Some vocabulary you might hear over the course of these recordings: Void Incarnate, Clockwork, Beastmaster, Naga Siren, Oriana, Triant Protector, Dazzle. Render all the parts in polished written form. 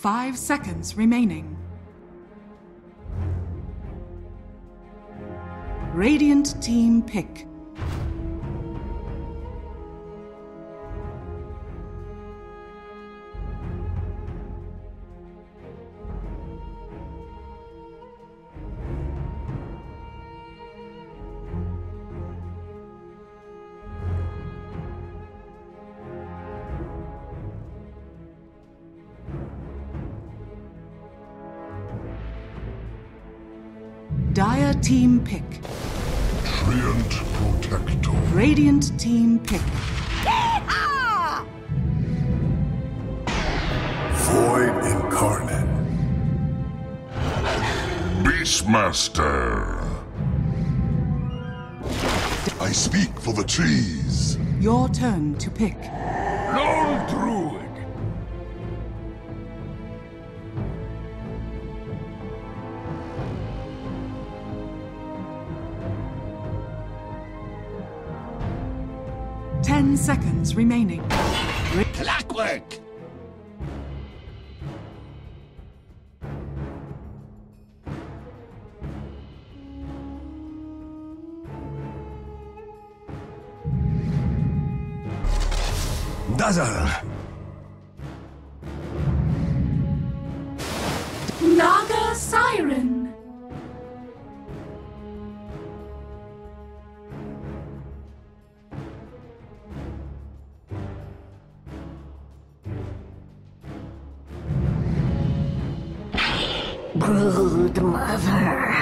5 seconds remaining. Radiant team pick. Dire team pick. Triant Protector. Radiant team pick. Yeehaw! Void Incarnate. Beastmaster. I speak for the trees. Your turn to pick. Lone Druid. Seconds remaining. Clockwork! Dazzle! Naga Siren! Brood Mother.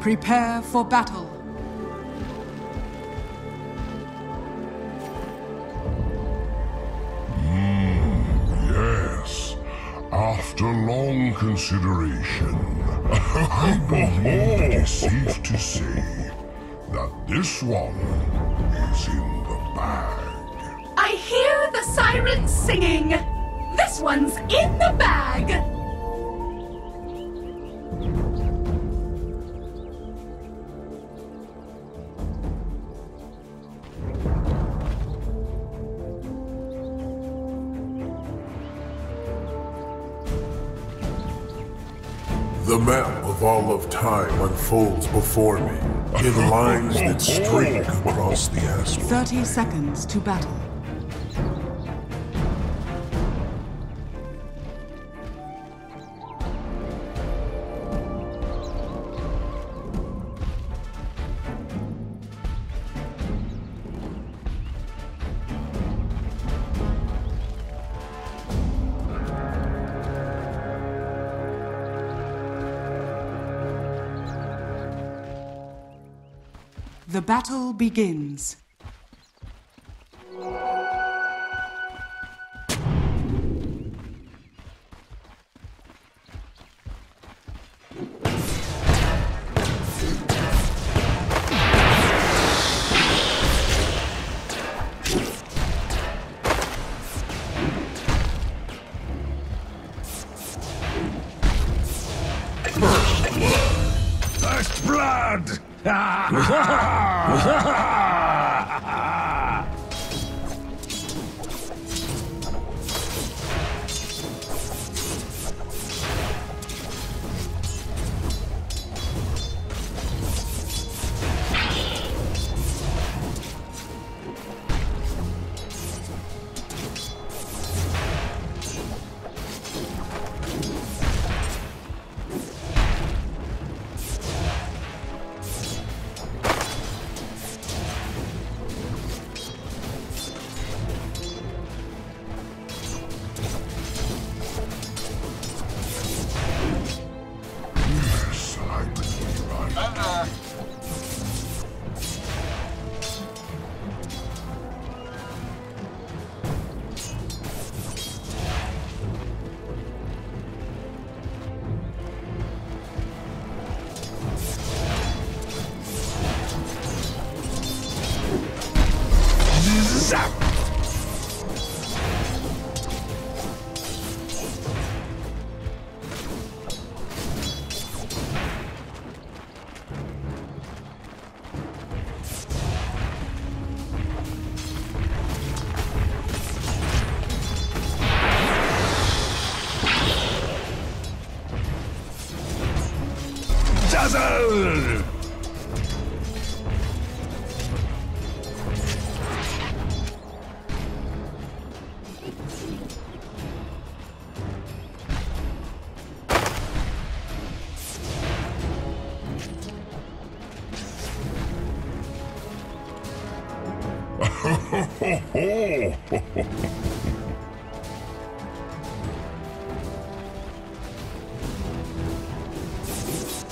Prepare for battle. Yes. After long consideration, I believe it is safe to say that this one is in the bag. I hear the sirens singing. This one's in the bag. The map of all of time unfolds before me, in lines that streak across the astral. 30 seconds to battle. The battle begins. First blood! Dazzle!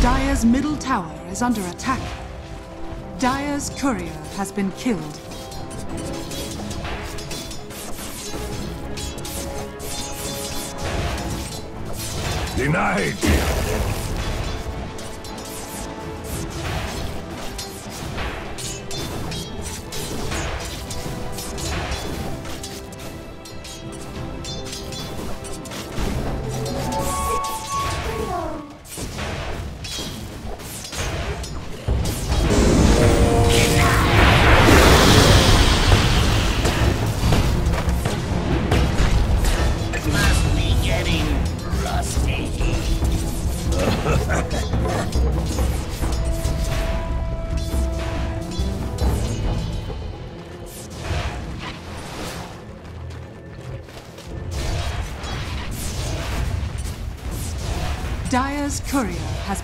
Dire's middle tower is under attack. Dire's courier has been killed. Denied! Dire's courier has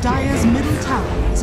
Dire's middle tower is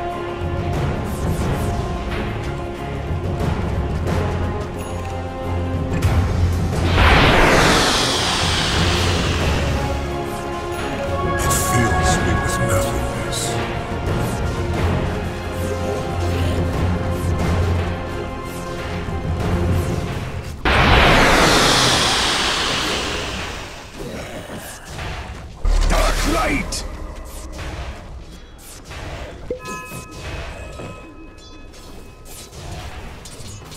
me with nothingness.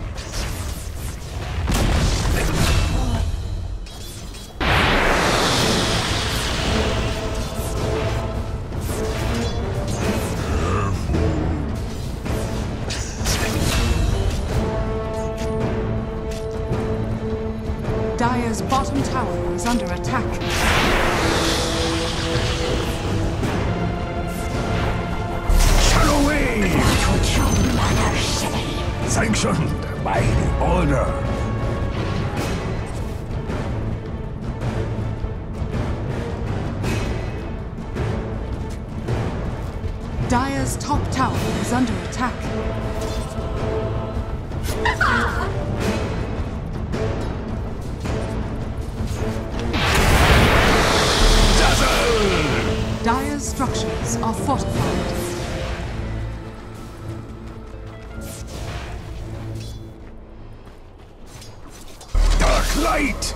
Dire's bottom tower is under attack. Sanctioned by the order. Dire's top tower is under attack. Dazzle! Dire's structures are fortified. Light!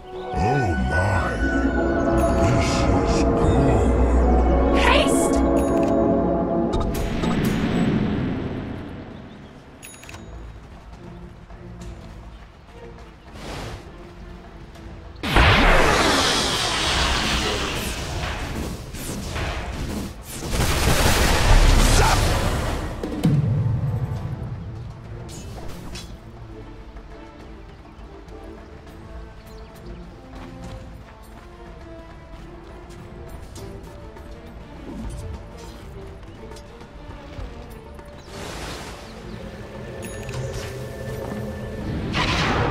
Oh my! This is good! Haste!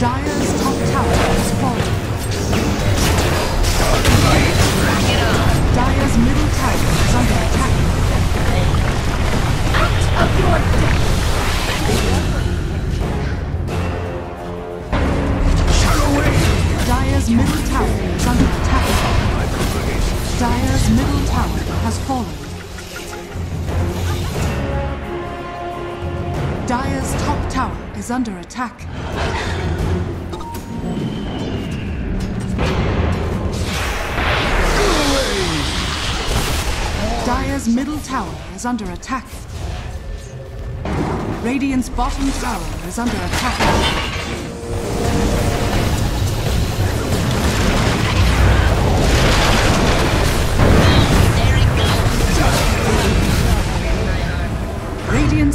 Dire's top tower has fallen. Dire's middle tower is under attack. Of your death. Shadow wave. Dire's middle tower is under attack. Dire's middle tower has fallen. Dire's top tower is under attack. Go away. Dire's middle tower is under attack. Radiant's bottom tower is under attack. Radiant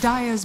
Dire's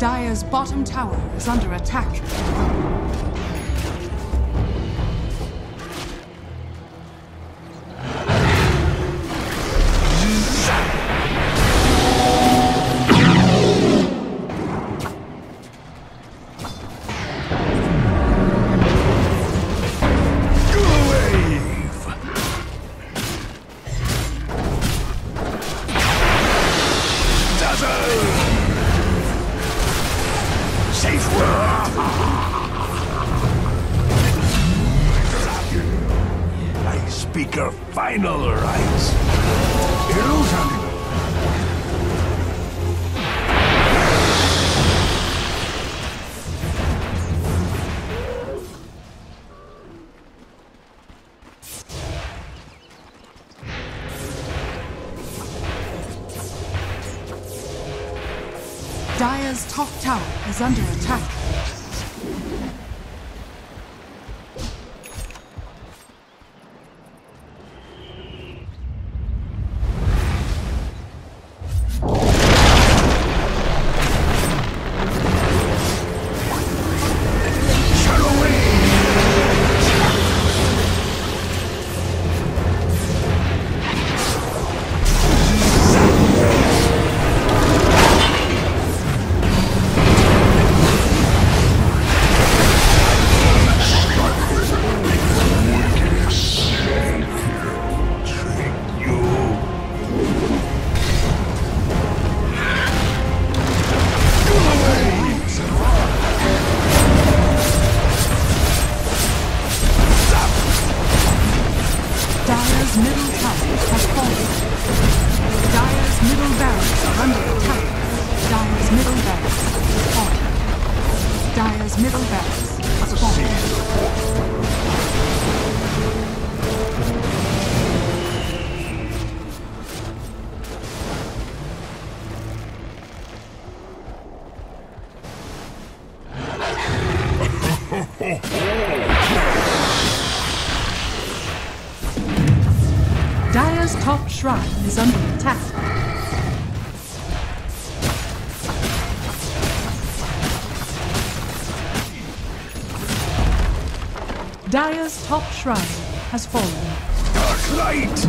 Dire's bottom tower is under attack. Dire's top tower is under attack. Dire's top shrine is under attack. Dire's top shrine has fallen. Dark light!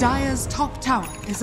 Dire's top tower is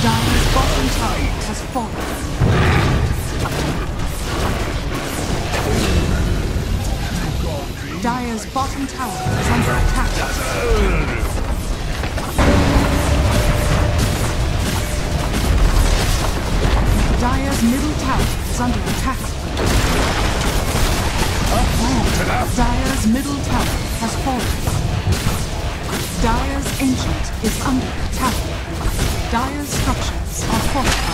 Dire's bottom tower has fallen. Dire's bottom tower is under attack. Dire's middle tower is under attack. Dire's middle tower has fallen. Dire's ancient is under attack. Dire's structures are fortified.